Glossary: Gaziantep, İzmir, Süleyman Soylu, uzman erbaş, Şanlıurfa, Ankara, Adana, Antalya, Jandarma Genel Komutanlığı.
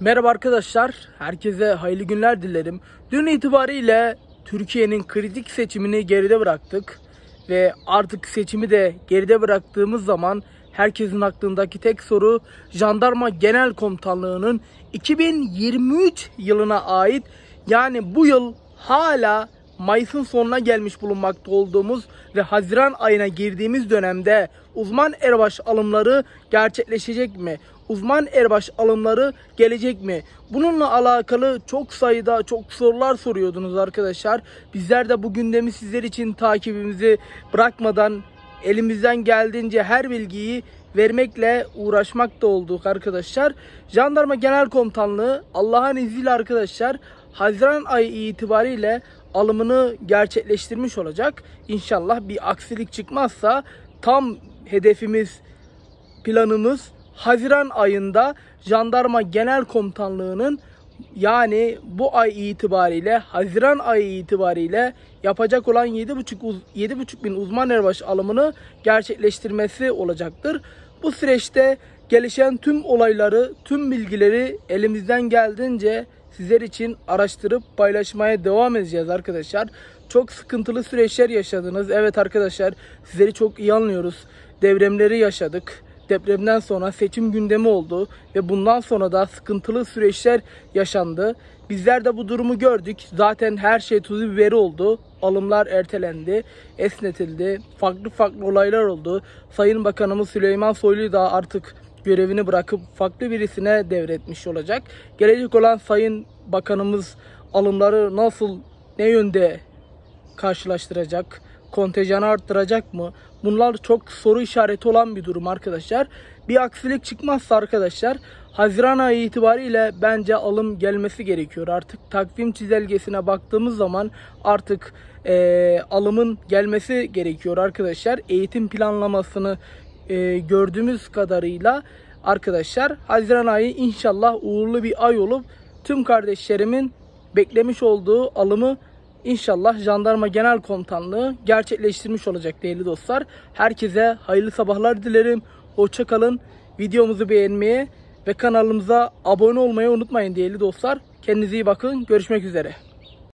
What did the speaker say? Merhaba arkadaşlar, herkese hayırlı günler dilerim. Dün itibariyle Türkiye'nin kritik seçimini geride bıraktık ve artık seçimi de geride bıraktığımız zaman herkesin aklındaki tek soru Jandarma Genel Komutanlığı'nın 2023 yılına ait, yani bu yıl hala Mayıs'ın sonuna gelmiş bulunmakta olduğumuz ve Haziran ayına girdiğimiz dönemde uzman erbaş alımları gerçekleşecek mi? Uzman erbaş alımları gelecek mi? Bununla alakalı çok sayıda sorular soruyordunuz arkadaşlar. Bizler de bu gündemi sizler için takibimizi bırakmadan elimizden geldiğince her bilgiyi vermekle uğraşmakta olduk arkadaşlar. Jandarma Genel Komutanlığı Allah'ın izniyle arkadaşlar Haziran ayı itibariyle alımını gerçekleştirmiş olacak. İnşallah bir aksilik çıkmazsa tam hedefimiz, planımız Haziran ayında Jandarma Genel Komutanlığı'nın, yani bu ay itibariyle Haziran ayı itibariyle yapacak olan 7,5 bin uzman erbaşı alımını gerçekleştirmesi olacaktır. Bu süreçte gelişen tüm olayları, tüm bilgileri elimizden geldiğince sizler için araştırıp paylaşmaya devam edeceğiz arkadaşlar. Çok sıkıntılı süreçler yaşadınız. Evet arkadaşlar, sizleri çok iyi anlıyoruz. Depremleri yaşadık. Depremden sonra seçim gündemi oldu ve bundan sonra da sıkıntılı süreçler yaşandı. Bizler de bu durumu gördük. Zaten her şey tuzu biberi oldu. Alımlar ertelendi, esnetildi. Farklı olaylar oldu. Sayın Bakanımız Süleyman Soylu da artık görevini bırakıp farklı birisine devretmiş olacak. Gelecek olan Sayın Bakanımız alımları nasıl, ne yönde karşılaştıracak? Kontenjanı arttıracak mı? Bunlar çok soru işareti olan bir durum arkadaşlar. Bir aksilik çıkmazsa arkadaşlar Haziran ayı itibariyle bence alım gelmesi gerekiyor. Artık takvim çizelgesine baktığımız zaman artık alımın gelmesi gerekiyor arkadaşlar. Eğitim planlamasını gördüğümüz kadarıyla arkadaşlar Haziran ayı inşallah uğurlu bir ay olup tüm kardeşlerimin beklemiş olduğu alımı İnşallah Jandarma Genel Komutanlığı gerçekleştirmiş olacak değerli dostlar. Herkese hayırlı sabahlar dilerim. Hoşça kalın. Videomuzu beğenmeyi ve kanalımıza abone olmayı unutmayın değerli dostlar. Kendinize iyi bakın. Görüşmek üzere.